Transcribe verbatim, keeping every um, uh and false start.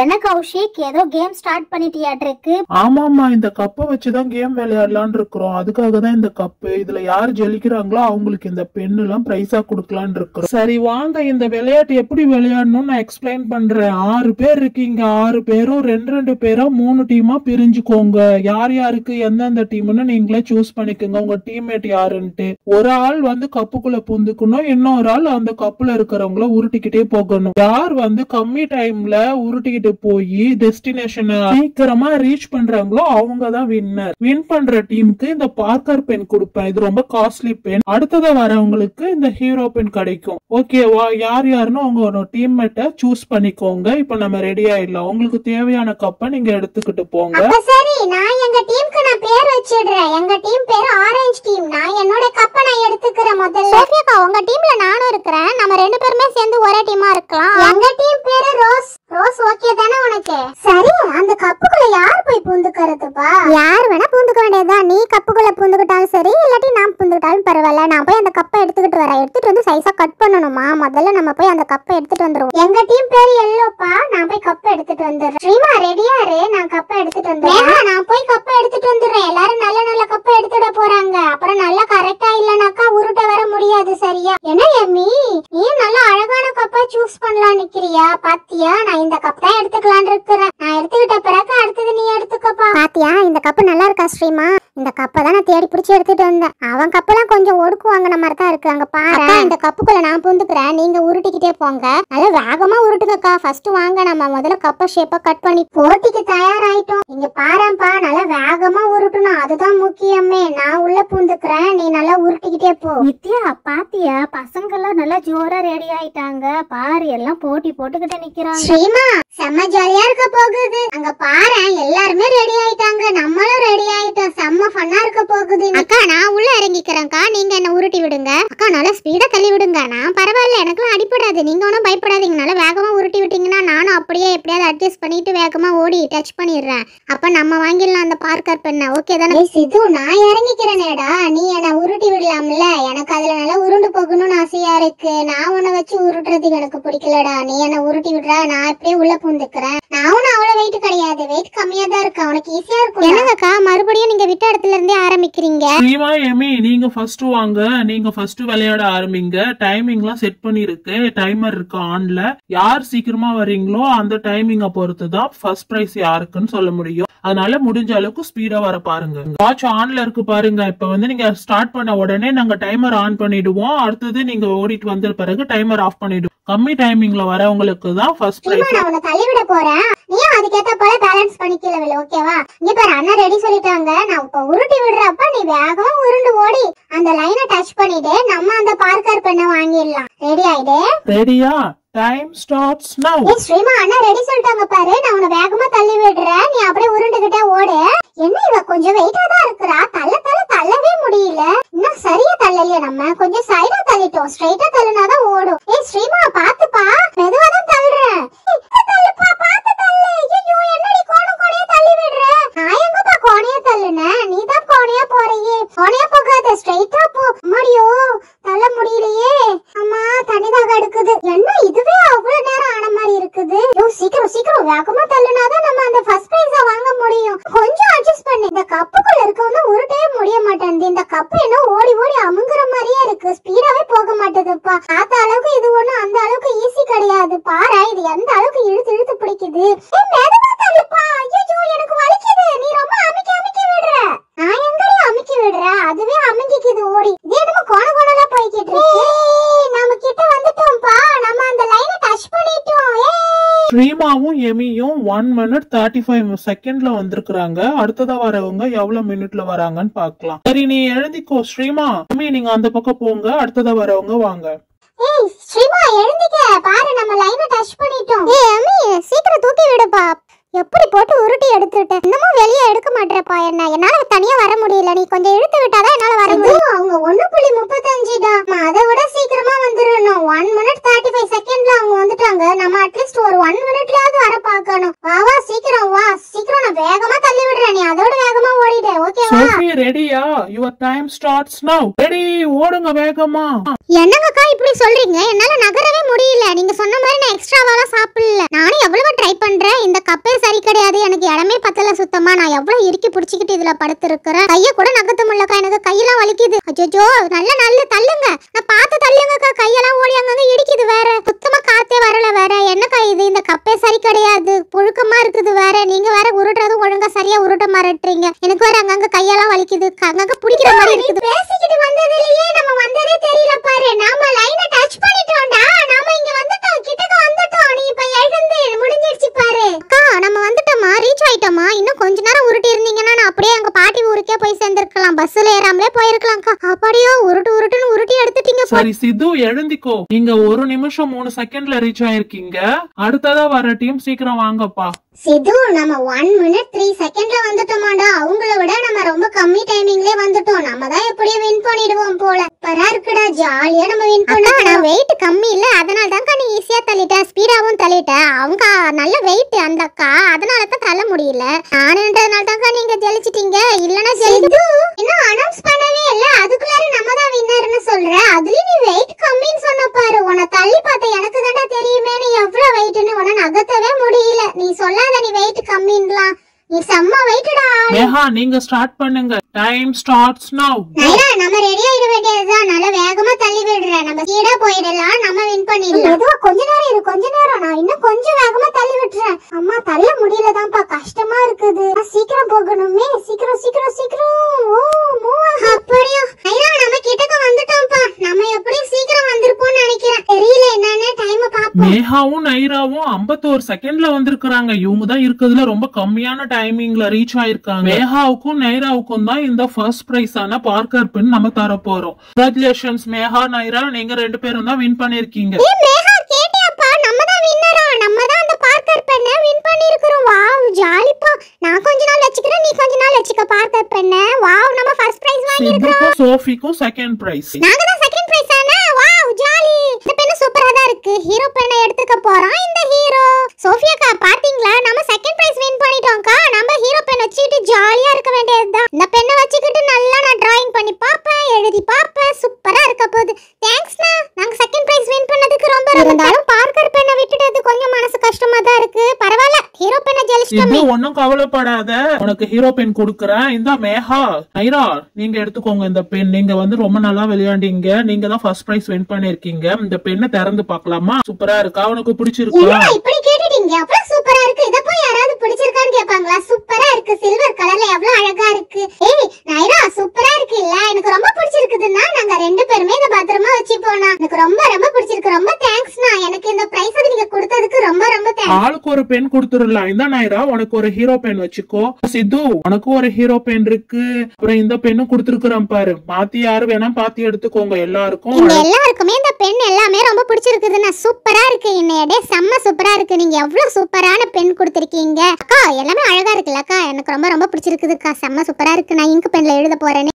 என்ன கௌஷிக், ஏதோ game start பண்ணிட்டியாட்டிருக்கு? ஆமாமா, இந்த கப்பை வச்சுதான் கேம் விளையாடலான்னு இருக்கிறோம். அதுக்காக தான் இந்த கப்பு. இதுல யார் ஜெயிக்கிறாங்களோ அவங்களுக்கு இந்த பென் எல்லாம் பிரைஸா கொடுக்கலான்னு இருக்கிறோம். சரி வாங்க, இந்த விளையாட்டு எப்படி விளையாடணும் நான் எக்ஸ்பிளைன் பண்றேன். ஆறு பேர் இருக்கீங்க. ஆறு பேரும் ரெண்டு ரெண்டு பேரா மூணு டீமா பிரிஞ்சுக்கோங்க. யார் யாருக்கு எந்தெந்த டீம்னு நீங்களே சூஸ் பண்ணிக்கோங்க, உங்க டீம்மேட் யாருன்ட்டு. ஒரு ஆள் வந்து கப்புக்குள்ள பூந்துக்கணும், இன்னொரு ஆள் அந்த கப்புல இருக்கிறவங்கள உருட்டிக்கிட்டே போகணும். யார் வந்து கம்மி டைம்ல உருட்டிக்கிட்டு போய் டெஸ்டினேஷன் சீக்கிரமா ரீச் பண்றாங்களோ அவங்க தான் வின்னர். வின் பண்ற டீமுக்கு இந்த பார்க்கர் பென் கொடுப்பேன், இது ரொம்ப காஸ்ட்லி பென். அடுத்தது வரவங்களுக்கு இந்த ஹீரோ பென் கிடைக்கும். ஓகேவா? யார் யாருன்னு உங்க டீம்மேட்ட சூஸ் பண்ணிக்கோங்க. இப்போ நம்ம ரெடி ஆயிடலாம். உங்களுக்கு தேவையான கப்பை நீங்க எடுத்துக்கிட்டு போங்க. சரி, நான் எங்க டீமுக்கு நான் பேர் வச்சிடுறேன். எங்க டீம் பேர் ஆரஞ்சு டீம். நான் என்னோட கப்பை நான் எடுத்துக்கிறேன். முதல்ல சோஃபியாக்கா, உங்க டீம்ல நானும் இருக்கிறேன். நம்ம ரெண்டு பேருமே சேர்ந்து ஒரே டீமா இருக்கலாம். எங்க டீம் பேரு ரோஸ். ரோஸ் ஓகே தானே உனக்கு? சரி, அந்த கப்புக்குள்ள யார் போய் பூந்துக்கிறதுப்பா? யார் வேணா பூந்துக்க வேண்டியதுதான். நீ கப்புக்குள்ள பூந்துக்கிட்டாலும் சரி, இல்லாட்டி நான் பூந்துக்கிட்டாலும் பரவாயில்ல. நான் போய் அந்த கப்பை எடுத்துக்கிட்டு வரேன். எடுத்துட்டு வந்து சைஸா கட் பண்ணணுமா? முதல்ல நம்ம போய் அந்த கப்பை எடுத்துட்டு வந்துருவோம். எங்க டீம் பேரு எல்லோப்பா. நான் போய் கப்பை எடுத்துட்டு வந்துடுறேன். ஸ்ரீமா ரெடியா இரு, நான் கப்பை எடுத்துட்டு வந்துடுறேன். நான் போய் கப்பை எடுத்துட்டு வந்துடுறேன். எல்லாரும் நல்ல நல்ல கப்பை எடுத்துட போறாங்க. அப்புறம் நல்லா கரெக்டா இல்லனாக்கா உருட்ட வர முடியாது. சரியா? என்ன எம்மி, நீ நல்ல அழகான கப்பா சூஸ் பண்ணலாம் நிக்கிறியா? பாத்தியா, நான் இந்த கப் தான் எடுத்துக்கலாம் இருக்கிறேன். நான் எடுத்துக்கிட்ட பிறகு அடுத்தது நீ எடுத்துக்கப்பா. பாத்தியா இந்த கப்பு நல்லா இருக்கா ஸ்ரீமா? இந்த கப்பை தான் நான் தேடி பிடிச்சி எடுத்துட்டு வந்தேன். அவன் கப்பெல்லாம் கொஞ்சம் ஒடுக்கு வாங்கின மாதிரி தான் இருக்கு. அங்க பாரு, இந்த கப்புக்குள்ள நான் பூந்துக்கிறேன். நீங்க உருட்டிக்கிட்டே போங்க. நல்லா வேகமா உருட்டுக்கா. ஃபர்ஸ்ட் வாங்க, நம்ம முதல்ல கப்பை ஷேப்பா கட் பண்ணி போட்டிக்கு தயாராயிட்டோம். இங்க பாருப்பா, நல்லா வேகமா உருட்டணும், அதுதான் முக்கியமே. நான் உள்ள பூந்துக்கிறேன், நீ நல்லா உருட்டிக்கிட்டே போ. நித்யா பாத்தியா, பசங்க எல்லாம் நல்லா ஜோரா ரெடி ஆயிட்டாங்க. பாரு, எல்லாம் போட்டி போட்டுக்கிட்டு நிக்கிறாங்க. ஸ்ரீமா செம்ம ஜாலியா இருக்க போகுது. அங்க பாரு, எல்லாருமே ரெடி ஆயிட்டாங்க. நம்மளும் ரெடி ஆயிட்டோம். செம்ம ஃபன்னா இருக்க போகுது. அக்கா நான் உள்ள இறங்கிக்கிறேன்க்கா, நீங்க என்ன உருட்டி விடுங்க. அக்கா நல்லா ஸ்பீடா தள்ளி விடுங்க. நான் பரவாயில்ல, எனக்குலாம் அடிப்படாது. நீங்க ஒன்றும் பயப்படாதீங்க. நல்லா வேகமா உருட்டி விட்டீங்கன்னா நானும் அப்படியே எப்படியாவது அட்ஜஸ்ட் பண்ணிட்டு வேகமா ஓடி டச் பண்ணிடுறேன். அப்ப நம்ம வாங்கிடலாம் அந்த பார்க்கர் பெண்ண. ஓகே தானே சிது? நான் இறங்கிக்கிறேனேடா, நீ என்ன உருட்டி விடலாம்ல. எனக்கு அதுல நல்லா உருண்டு போகணும்னு ஆசையா இருக்கு. நான் உன்னை வச்சு உருட்டுறதுக்கு எனக்கு பிடிக்கலடா. நீ என்ன உருட்டி விடுற, நான் எப்படியே உள்ள பூந்துக்கிறேன். நானும் அவ்வளவு வெயிட் கிடையாது, வெயிட் கம்மியா தான் இருக்கு. உனக்கு ஈஸியா இருக்கும். என்னங்கக்கா மறுபடியும் நீங்க விட்ட இடத்துல இருந்தே ஆரம்பிக்கிறீங்க? ஸ்ரீமா எமி நீங்க ஃபர்ஸ்ட் வாங்க. நீங்க ஃபர்ஸ்ட் விளையாட ஆரம்பிங்க. டைமிங்லாம் செட் பண்ணி இருக்கு, டைமர் இருக்கு ஆன்ல. யார் சீக்கிரமா வரீங்களோ அந்த டைமிங்க பொறுத்து தான் ஃபர்ஸ்ட் பிரைஸ் யாருக்குன்னு சொல்ல முடியும். அதனால முடிஞ்ச அளவுக்கு ஸ்பீடா வர பாருங்க. வாட்ச் ஆன்ல இருக்கு பாருங்க. இப்ப வந்து நீங்க ஸ்டார்ட் பண்ண உடனே நாங்க டைமர் ஆன் பண்ணிடுவோம். அடுத்தது நீங்க ஓடிட்டு வந்த பிறகு டைமர் ஆஃப் பண்ணிடுவோம். கம்மி டைமிங்ல வரவங்களுக்கு தான் ஃபர்ஸ்ட் பிரைஸ். நான் உன்னை தள்ளி விட போறேன், நீ அதுக்கேத்த போல பேலன்ஸ் பண்ணிக்கல. ஓகேவா? நீ பாரு, அண்ணா ரெடி சொல்லிட்டாங்க. நான் இப்ப உருட்டி விடுறப்ப நீ வேகமா உருண்டு ஓடி அந்த லைனை டச் பண்ணிட்டு நம்ம அந்த பார்க்கர் பெண்ணை வாங்கிடலாம். ரெடி ஆயிடு? ரெடியா? Time starts now. ஏ ஸ்ரீமா, அண்ணா ரெடி சொல்லிட்டாங்க பாரு. நான் உன வேகமா தள்ளி விடுறேன், நீ அப்படியே உருண்டுகிட்டே ஓடு. என்ன இவ கொஞ்சம் வெயிட்டா தான் இருக்கறா, தள்ள தள்ள தள்ளவே முடியல. இன்னும் சரியா தள்ளலையே, நம்ம கொஞ்சம் சைடா தள்ளிட்டோம். ஸ்ட்ரைட்டா தள்ளினா தான் ஓடும். ஏ ஸ்ரீமா பாத்து பா, மெதுவா தான் தள்ளுறேன். தள்ளுப்பா, பாத்து தள்ளு. ஐயோ என்னடி கோணம் கோணையா தள்ளி விடுற? நான் எங்கப்பா கோணையா தள்ளுனே, நீ தான் கோணையா போறியே. கோணையா போகாத, ஸ்ட்ரைட்டா போ. அம்மாடியோ தள்ள முடியலையே. அம்மா தனிதாக எடுக்குது. என்ன இது இருக்குது? சீக்கிரம் சீக்கிரம் வேகமா தள்ளுனாதான் நம்ம அந்த ஃபர்ஸ்ட் பிரைஸ வாங்க முடியும். கொஞ்சம் அட்ஜஸ்ட் பண்ணு. இந்த கப்புக்குள்ள இருக்கவங்க உருட்டவே முடிய மாட்டேன். இந்த கப்பு என்ன ஓடி ஓடி அமுங்குற மாதிரியே இருக்கு, ஸ்பீடாவே போக மாட்டேதுப்பா. பார்த்த அளவுக்கு இது ஒண்ணு அந்த அளவுக்கு ஈஸி கிடையாது. பாரு இது எந்த அளவுக்கு இழுத்து இழுத்து பிடிக்குது. எனக்கு வலிக்குது, நீ ரொம்ப அமுக்கி அமுக்கி விடுற. நான் எங்கடி அமுக்கி விடுற, அதுவே அமுங்கிக்குது ஓடி. இதே நம்ம கோண கோணலா போய்கிட்டு இருக்கு. நம்ம கிட்ட வந்துட்டோம்ப்பா, நம்ம அந்த லைனை டச் பண்ணிட்டோம். ஸ்ரீமாவும் எமியும் ஒன் மினிட் தேர்ட்டி ஃபைவ் செகண்ட்ல வந்திருக்கிறாங்க. அடுத்ததா வரவங்க எவ்வளவு மினிட்ல வராங்கன்னு பாக்கலாம். சரி நீ எழுந்திக்கோ ஸ்ரீமா. எமி நீங்க அந்த பக்கம் போங்க, அடுத்ததா வரவங்க வாங்க. ஏய் ஸ்ரீமா எழுந்திக்க, பாரு நம்ம லைனை டச் பண்ணிட்டோம். ஏய் எமி சீக்கிரம் தூக்கி விடுப்பா. எப்படி போட்டு உருட்டி எடுத்துட்டேன், இன்னமும் வெளியே எடுக்க மாட்டேறப்பா. என்ன என்னால தனியா வர முடியல, நீ கொஞ்சம் இழுத்து விட்டாதான் என்னால வர முடியும். அவங்க ஒன்னு புள்ளி முப்பத்தஞ்சு தான், அதை விட சீக்கிரமா வந்துடணும். ஒன் மினிட் தேர்ட்டி ஃபைவ் செகண்ட்ல அவங்க வந்துட்டாங்க. நம்ம அட்லீஸ்ட் ஒரு ஒன் மினிட்லயாவது வர பாக்கணும். வா வா சீக்கிரம் வா, சீக்கிரம் நான் வேகமா தள்ளி விடுறேன், நீ அதோட வேகமா ஓடிடு. ஓகேவா? சோஃபி ரெடியா? Your time starts now. Ready, ஓடுங்க வேகமா. என்னங்கக்கா இப்படி சொல்றீங்க? என்னால நகரவே முடியல. நீங்க சொன்ன மாதிரி நான் எக்ஸ்ட்ராவால சாப்பிடல. நானும் எவ்வளவு ட்ரை பண்றேன், இந்த கப்பே சரி கிடையாது. எனக்கு இடமே பத்தல சுத்தமா. நான் எவ்வளவு இறுக்கி பிடிச்சிக்கிட்டு இதுல படுத்து இருக்கிறேன். கையை கூட நகர்த்த முடியலக்கா, எனக்கு கையெல்லாம் வலிக்குது. அச்சோ, நல்ல நல்ல தள்ளுங்க, நான் பார்த்து தள்ளுங்கக்கா. கையெல்லாம் ஓடியாங்க இடிக்குது, வேற சுத்தமா காத்தே வரல. வேற என்னக்கா இது, இந்த கப்பே சரி கிடையாது, புழுக்கமா இருக்குது. வேற நீங்க வேற உருட்டுறதும் ஒழுங்கா சரியா உருட்ட மாறட்டுறீங்க. எனக்கு வேற அங்கங்க கையெல்லாம் வலிக்குது, அங்கங்க பிடிக்கிற மாதிரி இருக்குது. பேசிக்கிட்டு வந்ததுலயே நம்ம வந்ததே தெரியல பாரு. நாம லைனை டச் பண்ணிட்டோம்டா, நாம இங்க வந்துட்டோம், கிட்டக்க வந்துட்டோம். நீ இப்ப எழுந்து முடிஞ்சிடுச்சு பாரு. அக்கா நம்ம வந்துட்டோமா, ரீச் ஆயிட்டோமா? இன்னும் கொஞ்ச நேரம் உருட்டி இருந்தீங்கன்னா நான் அப்படியே எங்க பாட்டி ஊருக்கே போய் சேர்ந்திருக்கலாம், பஸ்ல ஏறாமலே போயிருக்கலாம்க்கா. அப்படியோ உருட்டு உருட்டுன்னு உருட்டி எடுத்துட்டீங்க. சரி சிது, எழுந்திக்கோ. நீங்க ஒரு நிமிஷம் மூணு செகண்ட்ல ரீச் ஆயிருக்கீங்க. அடுத்ததா வர டீம் சீக்கிரம் வாங்கப்பா. சிது, நம்ம ஒன் மினிட் த்ரீ செகண்ட்ல வந்துட்டோமாடா. அவங்கள விட நம்ம ரொம்ப கம்மி டைமிங்லயே வந்துட்டோம். நம்ம தான் எப்படியே வின் பண்ணிடுவோம் போல. பரா இருக்குடா, ஜாலியா நம்ம வின் பண்ணலாம். நான் வெயிட் கம்மி இல்ல, அதனால தான் நீ ஈஸியா தள்ளிட்ட, ஸ்பீடாவும் தள்ளிட்ட. அவங்க நல்ல வெயிட் அந்த அக்கா, அதனால தான் தள்ள முடியல. நானுன்றதுனால தான் நீங்க ஜெயிச்சிட்டீங்க. இல்லனா சிது இன்னும் அனௌன்ஸ் பண்ணவே இல்ல, அதுக்குள்ளார நம்ம தான் வின்னர்னு சொல்ற. அதுல நீ வெயிட் கம்மின்னு சொன்ன பாரு. உன தள்ளி பார்த்த எனக்கு தான்டா தெரியுமே நீ எவ்வளவு வெயிட்னு. உன நகர்த்தவே முடியல. நீ சொல்ல நீ வெயிட் கம்மின்லாம். நீ செம்ம வெயிட்டடா. மேஹா, நீங்க ஸ்டார்ட் பண்ணுங்க. டைம் ஸ்டார்ட்ஸ் நவ. நைரா, நம்ம ரெடி ஆயிட வேண்டியதுடா. நல்ல வேகமா தள்ளி விடுற, நம்ம சீடா போய்டலாம், நம்ம வின் பண்ணிடலாம். மெதுவா, கொஞ்ச நேரம் இரு, கொஞ்ச நேரம். நான் இன்னும் கொஞ்சம் வேகமா தள்ளி விட்டுறேன். அம்மா தள்ள முடியல தான்ப்பா, கஷ்டமா இருக்குது. சீக்கிரம் போகணுமே, சீக்கிரம் சீக்கிரம் சீக்கிரம். ஓ மூவா, அப்படியே நைரா நம்ம கிட்டக்க வந்துட்டோம்ப்பா. நம்ம எப்படி சீக்கிரம் வந்திருப்போம் நினைக்கிறேன், தெரியல என்னன்னு. டைம் பாப்போம். மேஹாவும் நைராவும் ஐம்பத்தொரு செகண்ட்ல வந்திருக்காங்க. இவங்க தான் இருக்குதுல ரொம்ப கம்மியான டைமிங்ல ரீச் ஆயிருக்காங்க. மேஹாவுக்கும் நைராவுக்கும் தான் இந்த ஃபர்ஸ்ட் பிரைஸான பார்க்கர் பின் நம்ம தர போறோம். கங்க்ராச்சுலேஷன்ஸ் மேஹா, நைரா, நீங்க ரெண்டு பேரும் தான் வின் பண்ணிருக்கீங்க. ஏ மேஹா, கேட்டியாப்பா, நம்ம தான் வின்னரா. நம்ம தான் அந்த பார்க்கர் பின்னை வின் பண்ணிருக்கோம். வாவ், ஜாலிப்பா. நான் கொஞ்ச நாள் வெச்சிக்கிறேன், நீ கொஞ்ச நாள் வெச்சிக்க பார்க்கர் பின்னை. வாவ், நம்ம ஃபர்ஸ்ட் பிரைஸ் வாங்கி இருக்கோம். சோஃபிக்கும் செகண்ட் பிரைஸ். நாங்க தான் செகண்ட் பிரைஸ் ஆனா. Wow, jolly. இந்த பின்னை சூப்பரா தான் இருக்கு. ஹீரோ பின்னை எடுத்துக்க போறோம். இந்த ஹீரோ சோஃபியாக்கா பாத்தீங்களா, நம்ம செகண்ட் பிரைஸ் வின் பண்ணிட்டோம்க்கா. நம்ம ஹீரோ பென் வச்சிட்டு ஜாலியா இருக்க வேண்டியதுதான். இந்த பென்னை வச்சிக்கிட்டு நல்லா நான் டிராயிங் பண்ணி பாப்பேன், எழுதி பாப்பேன், சூப்பரா இருக்க போகுது. தேங்க்ஸ்ண்ணா, நாங்க செகண்ட் பிரைஸ் வின் பண்ணதுக்கு ரொம்ப இருந்தாலும் பார்க்கர் பென்னை விட்டுட்டது கொஞ்சம் மனசு கஷ்டமா தான் இருக்கு. பரவாயில்ல, ஹீரோ பென்னை ஜெயிச்சிட்டோம். நீ ஒண்ணும் கவலைப்படாத, உனக்கு ஹீரோ பென் கொடுக்கறேன். இந்த மேஹா, நைரா, நீங்க எடுத்துக்கோங்க இந்த பென். நீங்க வந்து ரொம்ப நல்லா விளையாண்டீங்க, நீங்க தான் ஃபர்ஸ்ட் பிரைஸ் வின் பண்ணிருக்கீங்க. இந்த பென்னை திறந்து பார்க்கலாமா? சூப்பரா இருக்கா? உனக்கு பிடிச்சிருக்கா? அப்புறம் சூப்பரா இருக்கு. இத போய் யாராவது பிடிச்சிருக்கான்னு கேட்பாங்களா? சூப்பரா இருக்கு, சில்வர் கலர்ல எவ்வளவு அழகா இருக்கு. ஏய் நைரா, சூப்பரா இருக்கு இல்ல? எனக்கு ரொம்ப பிடிச்சிருக்குதுன்னா நாங்க ரெண்டு பேருமே இத பத்திரமா வச்சி போனா. எனக்கு ரொம்ப ரொம்ப பிடிச்சிருக்கு. ரொம்ப தேங்க்ஸ்னா, எனக்கு இந்த பிரைஸ் நீங்க கொடுத்ததுக்கு ரொம்ப ரொம்ப தேங்க்ஸ். ஆளுக்கு ஒரு பென் கொடுத்துறலாம். இந்த நைரா, உனக்கு ஒரு ஹீரோ பென் வச்சுக்கோ. சிது, உனக்கு ஒரு ஹீரோ பென் இருக்கு. அப்புறம் இந்த பென்னும் கொடுத்துருக்கறேன் பாரு. மாத்தி யாரு வேணா பாத்தி எடுத்துக்கோங்க. எல்லாருக்கும் எல்லாருக்குமே இந்த பென் எல்லாமே ரொம்ப பிடிச்சிருக்குதுன்னா. சூப்பரா இருக்கு, இன்னையடே செம்ம சூப்பரா இருக்கு. நீங்க எவ்வளவு சூப்பரான பென் கொடுத்திருக்கீங்க அக்கா. எல்லாமே அழகா இருக்குல்ல அக்கா? எனக்கு ரொம்ப ரொம்ப பிடிச்சிருக்குதுக்கா, செம்ம சூப்பரா இருக்கு. நான் இங்க் பென்ல எழுத போறேன்.